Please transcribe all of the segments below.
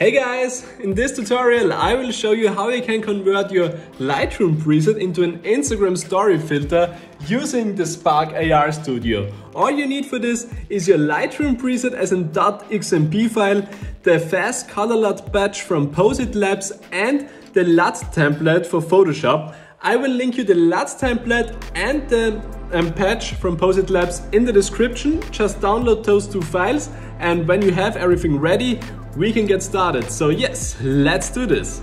Hey guys, in this tutorial I will show you how you can convert your Lightroom preset into an Instagram story filter using the Spark AR Studio. All you need for this is your Lightroom preset as a .xmp file, the Fast Color LUT patch from Posit Labs and the LUT template for Photoshop. I will link you the LUT template and the patch from Posit Labs in the description. Just download those two files and when you have everything ready, we can get started. So yes, let's do this.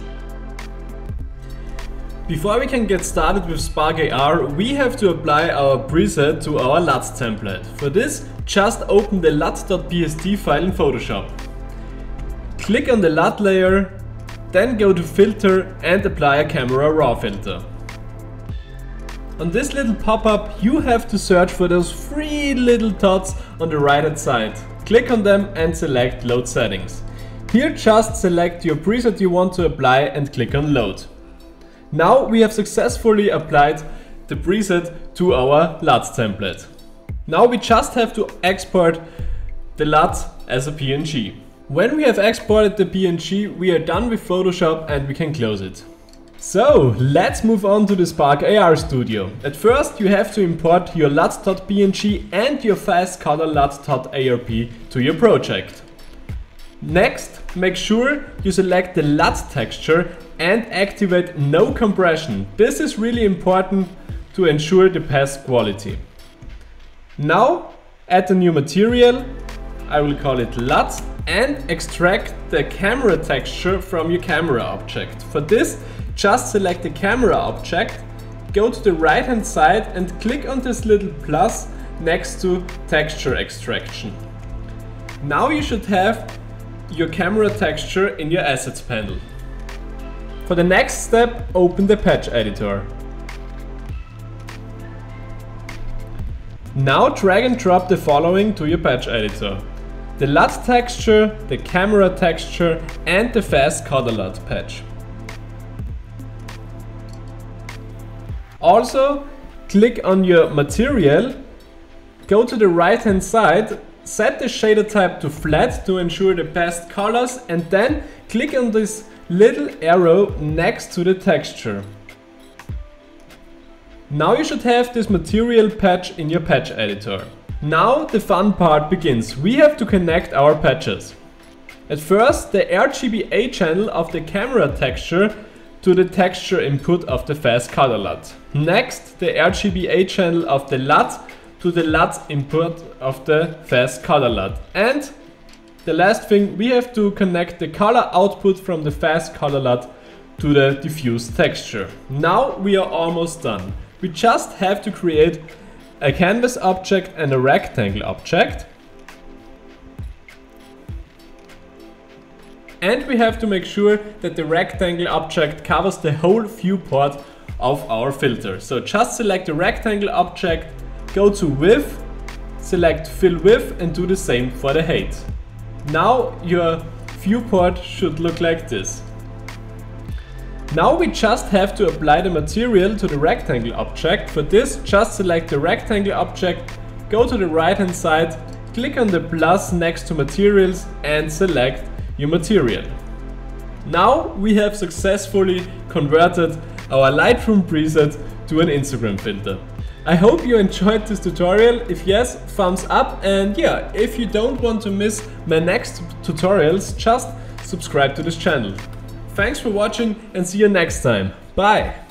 Before we can get started with Spark AR, we have to apply our preset to our LUT template. For this, just open the LUT.PST file in Photoshop. Click on the LUT layer, then go to Filter and apply a Camera Raw filter. On this little pop-up, you have to search for those three little dots on the right-hand side. Click on them and select Load Settings. Here just select your preset you want to apply and click on load. Now we have successfully applied the preset to our LUT template. Now we just have to export the LUT as a PNG. When we have exported the PNG, we are done with Photoshop and we can close it. So let's move on to the Spark AR Studio. At first you have to import your LUT.png and your Fast Color LUT.ARP to your project. Next, make sure you select the LUT texture and activate no compression. This is really important to ensure the best quality. Now add a new material, I will call it LUT, and extract the camera texture from your camera object. For this, just select the camera object, go to the right hand side and click on this little plus next to texture extraction. Now you should have your camera texture in your assets panel. For the next step, open the patch editor. Now drag and drop the following to your patch editor: the LUT texture, the camera texture and the Fast Color LUT patch. Also, click on your material, go to the right hand side, set the shader type to flat to ensure the best colors and then click on this little arrow next to the texture. Now you should have this material patch in your patch editor. Now the fun part begins, we have to connect our patches. At first, the RGBA channel of the camera texture to the texture input of the Fast Color LUT. Next, the RGBA channel of the LUT to the LUT input of the Fast Color LUT. And the last thing, we have to connect the color output from the Fast Color LUT to the diffuse texture. Now we are almost done. We just have to create a canvas object and a rectangle object. And we have to make sure that the rectangle object covers the whole viewport of our filter. So just select the rectangle object, go to Width, select Fill Width and do the same for the height. Now your viewport should look like this. Now we just have to apply the material to the rectangle object. For this, just select the rectangle object, go to the right hand side, click on the plus next to materials and select your material. Now we have successfully converted our Lightroom preset to an Instagram filter. I hope you enjoyed this tutorial. If yes, thumbs up, and yeah, if you don't want to miss my next tutorials, just subscribe to this channel. Thanks for watching and see you next time. Bye!